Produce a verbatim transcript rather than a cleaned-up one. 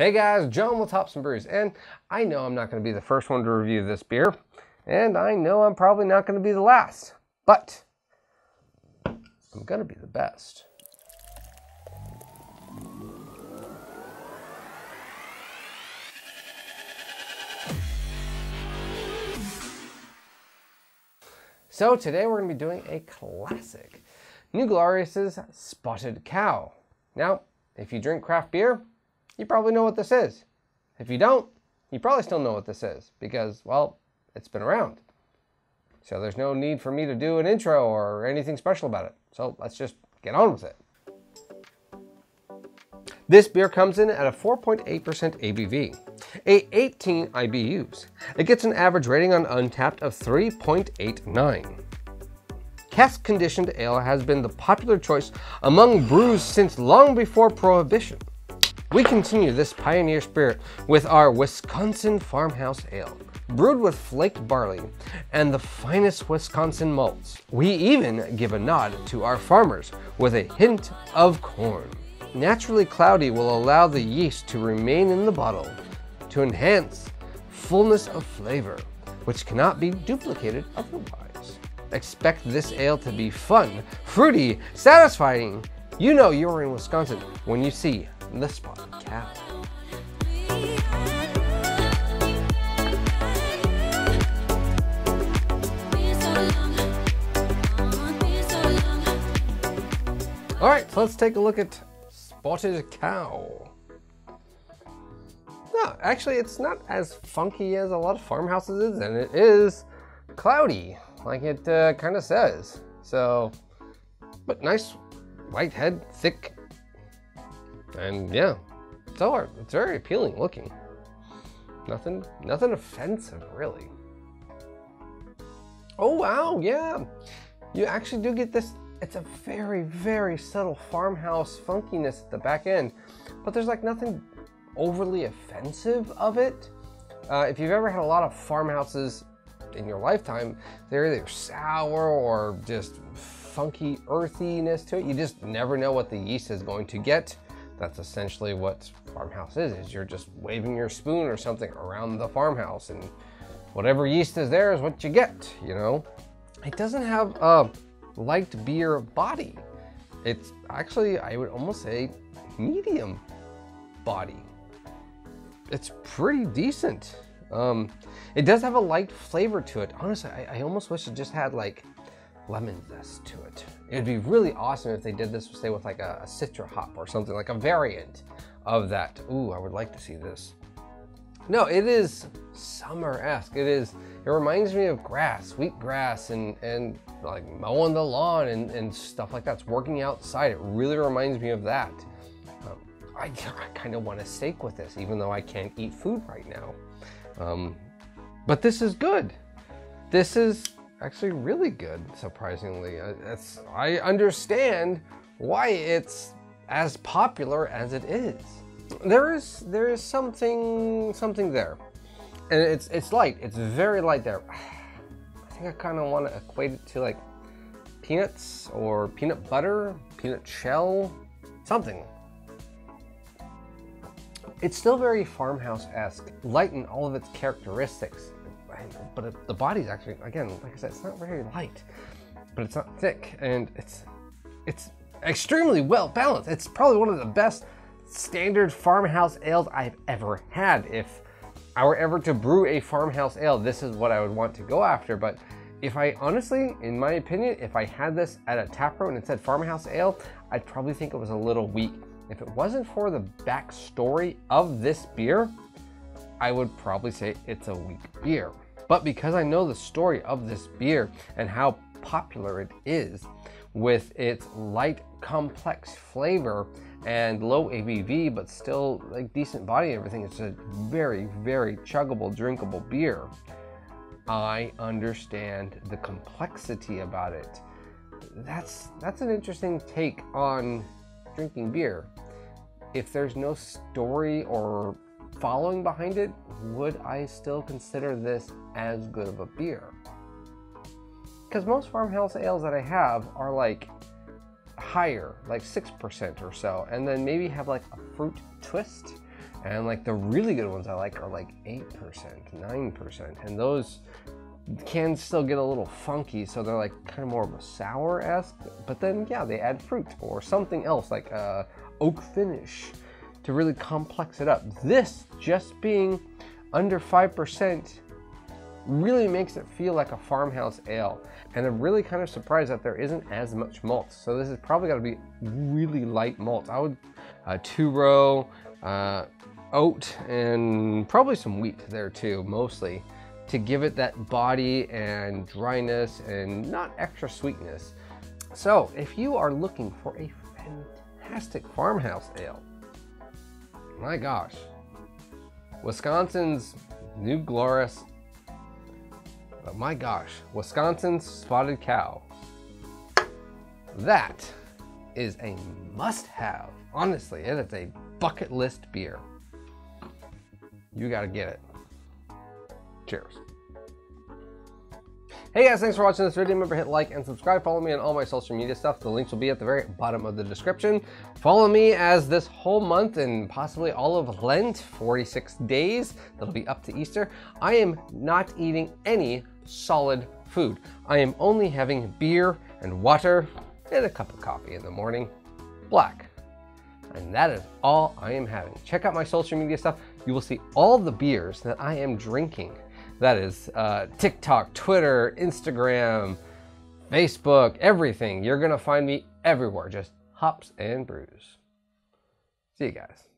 Hey guys, John with Hops and Brews, and I know I'm not going to be the first one to review this beer, and I know I'm probably not going to be the last, but I'm going to be the best. So today we're going to be doing a classic, New Glarus's Spotted Cow. Now, if you drink craft beer, you probably know what this is. If you don't, you probably still know what this is because, well, it's been around. So there's no need for me to do an intro or anything special about it. So let's just get on with it. This beer comes in at a four point eight percent A B V, a eighteen I B Us. It gets an average rating on Untappd of three point eight nine. Cask conditioned ale has been the popular choice among brews since long before Prohibition. We continue this pioneer spirit with our Wisconsin Farmhouse Ale, brewed with flaked barley and the finest Wisconsin malts. We even give a nod to our farmers with a hint of corn. Naturally cloudy will allow the yeast to remain in the bottle to enhance fullness of flavor, which cannot be duplicated otherwise. Expect this ale to be fun, fruity, satisfying. You know you're in Wisconsin when you see the Spotted Cow. All right, so let's take a look at Spotted Cow. No, actually it's not as funky as a lot of farmhouses is, and it is cloudy, like it uh, kind of says. So, but nice white head, thick. And yeah, it's, all, it's very appealing looking. Nothing, nothing offensive really. Oh wow, yeah. You actually do get this, it's a very, very subtle farmhouse funkiness at the back end, but there's like nothing overly offensive of it. Uh, if you've ever had a lot of farmhouses in your lifetime, they're either sour or just funky earthiness to it. You just never know what the yeast is going to get. That's essentially what farmhouse is, is you're just waving your spoon or something around the farmhouse and whatever yeast is there is what you get, you know? It doesn't have a light beer body. It's actually, I would almost say, medium body. It's pretty decent. Um, it does have a light flavor to it. Honestly, I, I almost wish it just had like lemon zest to it. It'd be really awesome if they did this, say, with like a, a Citra hop or something, like a variant of that. Ooh, I would like to see this. No, it is summer-esque. It is, it reminds me of grass, sweet grass, and, and like mowing the lawn and, and stuff like that. It's working outside. It really reminds me of that. Um, I, I kind of want a steak with this, even though I can't eat food right now. Um, but this is good. This is actually really good, surprisingly. It's, I understand why it's as popular as it is. There is there is something something there, and it's it's light. It's very light there. I think I kind of want to equate it to like peanuts or peanut butter, peanut shell, something. It's still very farmhouse-esque, light in all of its characteristics. But it, the body's actually, again, like I said, it's not very light, but it's not thick, and it's it's extremely well balanced. It's probably one of the best standard farmhouse ales I've ever had. If I were ever to brew a farmhouse ale, this is what I would want to go after. But if I honestly, in my opinion, if I had this at a taproom and it said farmhouse ale, I'd probably think it was a little weak. If it wasn't for the backstory of this beer, I would probably say it's a weak beer. But because I know the story of this beer and how popular it is with its light, complex flavor and low A B V, but still like decent body and everything, it's a very, very chuggable, drinkable beer. I understand the complexity about it. That's, that's an interesting take on drinking beer. If there's no story or following behind it, would I still consider this as good of a beer? Because most farmhouse ales that I have are like higher, like six percent or so, and then maybe have like a fruit twist And like the really good ones I like are like eight percent, nine percent, and those can still get a little funky, so they're like kind of more of a sour-esque, but then yeah, they add fruit or something else like uh, oak finish to really complex it up. This just being under five percent really makes it feel like a farmhouse ale, and I'm really kind of surprised that there isn't as much malt. So this is probably got to be really light malt. I would uh, two row, uh, oat, and probably some wheat there too, mostly, to give it that body and dryness and not extra sweetness. So if you are looking for a fantastic farmhouse ale, my gosh, Wisconsin's New Glarus, oh my gosh, Wisconsin's Spotted Cow. That is a must-have. Honestly, it is a bucket list beer. You gotta get it. Cheers. Hey guys, thanks for watching this video. Remember, hit like and subscribe. Follow me on all my social media stuff. The links will be at the very bottom of the description. Follow me as this whole month and possibly all of Lent, forty-six days, that'll be up to Easter, I am not eating any solid food. I am only having beer and water and a cup of coffee in the morning, black. And that is all I am having. Check out my social media stuff. You will see all the beers that I am drinking. That is uh, TikTok, Twitter, Instagram, Facebook, everything. You're gonna find me everywhere. Just Hops and Brews. See you guys.